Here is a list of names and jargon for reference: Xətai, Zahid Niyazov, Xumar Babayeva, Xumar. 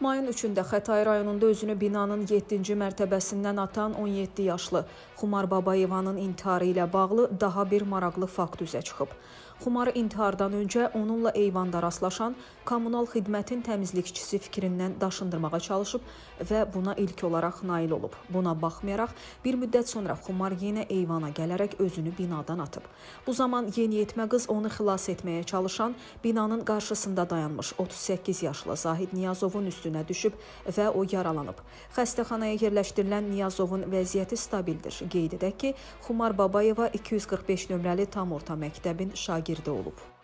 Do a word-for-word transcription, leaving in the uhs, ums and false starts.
mayın üçündə Xətai rayonunda özünü binanın yeddinci mərtəbəsindən atan on yeddi yaşlı Xumar Babayevanın intiharı ilə bağlı daha bir maraqlı fakt üzə çıxıb. Xumarı intihardan öncə onunla eyvanda rastlaşan kommunal xidmətin təmizlikçisi fikrindən daşındırmağa çalışıb və buna ilk olaraq nail olub. Buna baxmayaraq, bir müddət sonra Xumar yenə eyvana gələrək özünü binadan atıb. Bu zaman yeniyetmə qız onu xilas etməyə çalışan binanın qarşısında dayanmış otuz səkkiz yaşlı Zahid Niyazovun üstünə düşüb və o yaralanıb. Xəstəxanaya yerləşdirilən Niyazovun vəziyyəti stabildir. Qeyd edək ki, Xumar Babayeva iki yüz qırx beş nömrəli tam orta məktəbin şagirdi olub.